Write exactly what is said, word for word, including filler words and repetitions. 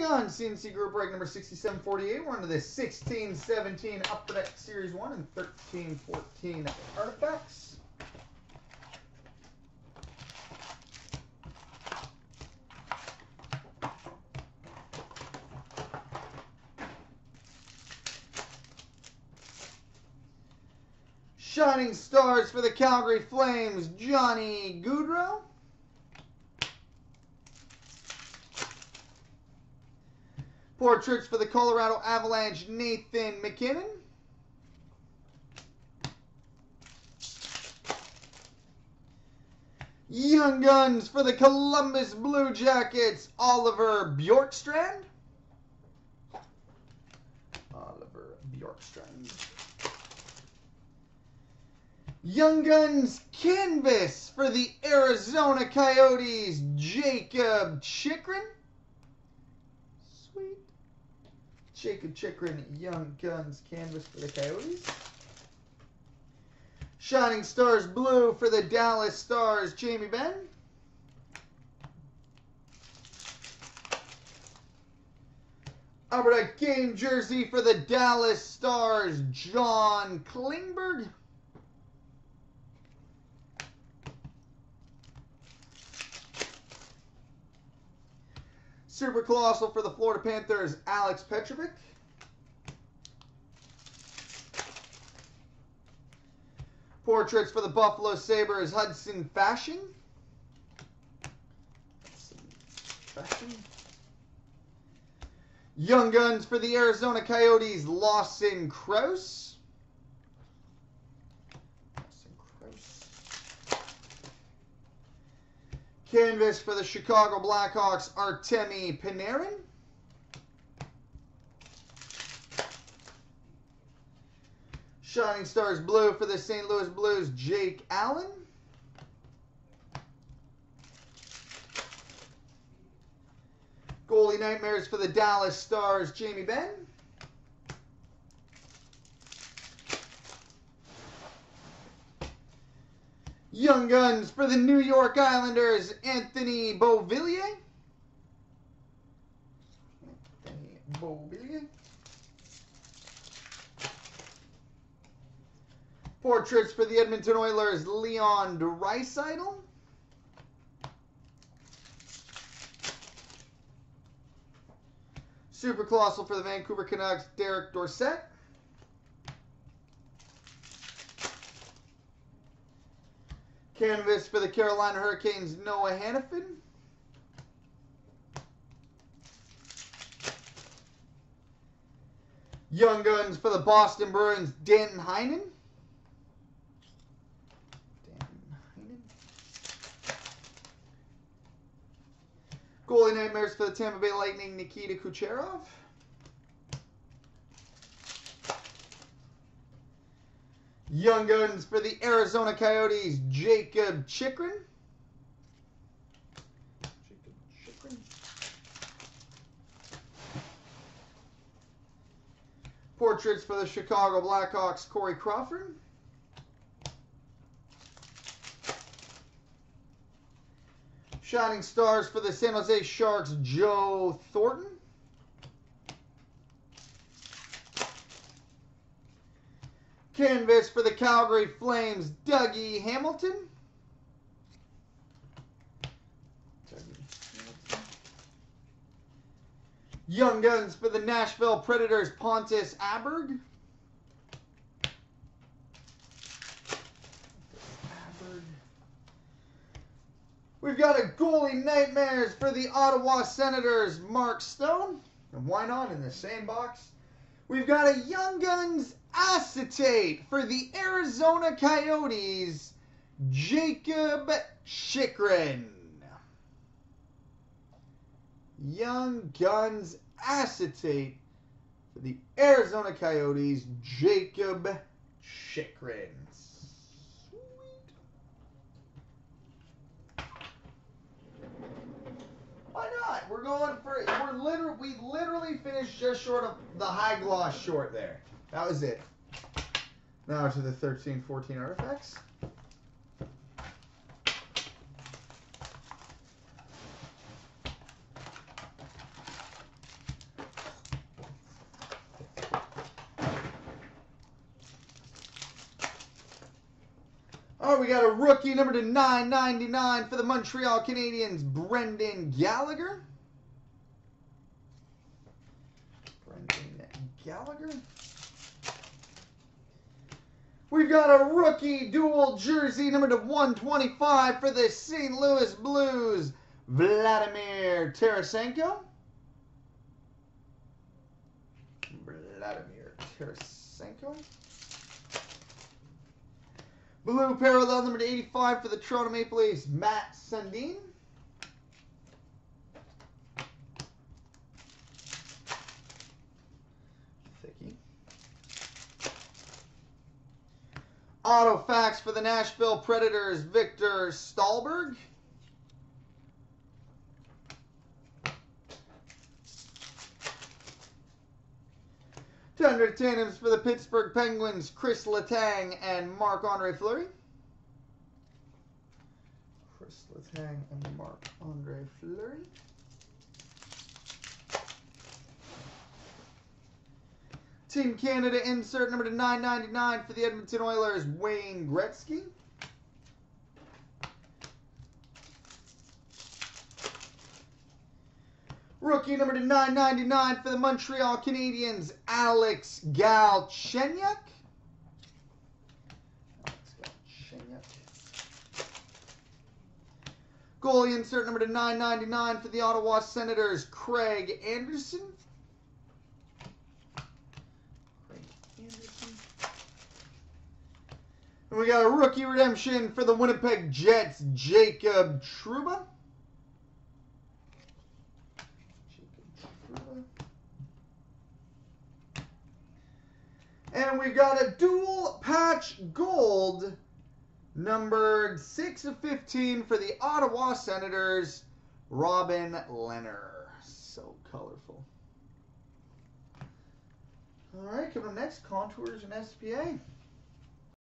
Moving on, C N C Group break number sixty-seven forty-eight. We're into the sixteen seventeen Upper Deck Series one and thirteen fourteen Artifacts. Shining Stars for the Calgary Flames, Johnny Gaudreau. Portraits for the Colorado Avalanche, Nathan McKinnon. Young Guns for the Columbus Blue Jackets, Oliver Bjorkstrand. Oliver Bjorkstrand. Young Guns Canvas for the Arizona Coyotes, Jakob Chychrun. Jakob Chychrun, Young Guns Canvas for the Coyotes. Shining Stars Blue for the Dallas Stars, Jamie Benn. Upper Deck Game Jersey for the Dallas Stars, John Klingberg. Super Colossal for the Florida Panthers, Alex Petrovic. Portraits for the Buffalo Sabres, Hudson Fashion. Hudson Fashion. Young Guns for the Arizona Coyotes, Lawson Crouse. Lawson Crouse. Canvas for the Chicago Blackhawks, Artemi Panarin. Shining Stars Blue for the Saint Louis Blues, Jake Allen. Goalie Nightmares for the Dallas Stars, Jamie Benn. Young Guns for the New York Islanders, Anthony Beauvillier. Anthony Beauvillier. Portraits for the Edmonton Oilers, Leon Dreisaitl. Super Colossal for the Vancouver Canucks, Derek Dorsett. Canvas for the Carolina Hurricanes, Noah Hanifin. Young Guns for the Boston Bruins, Danton Heinen. Danton Heinen. Goalie Nightmares for the Tampa Bay Lightning, Nikita Kucherov. Young Guns for the Arizona Coyotes, Jakob Chychrun. Jakob Chychrun. Portraits for the Chicago Blackhawks, Corey Crawford. Shining Stars for the San Jose Sharks, Joe Thornton. Canvas for the Calgary Flames, Dougie Hamilton. Young Guns for the Nashville Predators, Pontus Aberg. We've got a Goalie Nightmares for the Ottawa Senators, Mark Stone. And why not in the same box? We've got a Young Guns Acetate for the Arizona Coyotes, Jakob Chychrun. Young Guns Acetate for the Arizona Coyotes, Jakob Chychrun. Sweet. Why not? We're going for we're literally we literally finished just short of the high gloss short there. That was it. Now to the thirteen fourteen Artifacts. All right, we got a rookie number to nine ninety-nine for the Montreal Canadiens, Brendan Gallagher. Brendan Gallagher. We've got a rookie dual jersey number to one twenty-five for the Saint Louis Blues, Vladimir Tarasenko. Vladimir Tarasenko. Blue parallel number to eighty-five for the Toronto Maple Leafs, Matt Sundin. Auto fax for the Nashville Predators, Victor Stahlberg. two hundred tandems for the Pittsburgh Penguins, Chris Letang and Marc-Andre Fleury. Chris Letang and Marc-Andre Fleury. Team Canada insert number to nine ninety-nine for the Edmonton Oilers, Wayne Gretzky. Rookie number to nine ninety-nine for the Montreal Canadiens, Alex Galchenyuk. Alex Galchenyuk. Goalie insert number to nine ninety-nine for the Ottawa Senators, Craig Anderson. And we got a rookie redemption for the Winnipeg Jets, Jacob Trouba. Jacob Trouba. And we got a dual patch gold, numbered six of fifteen for the Ottawa Senators, Robin Lehner. So colorful. All right, coming up next, Contours and S P A.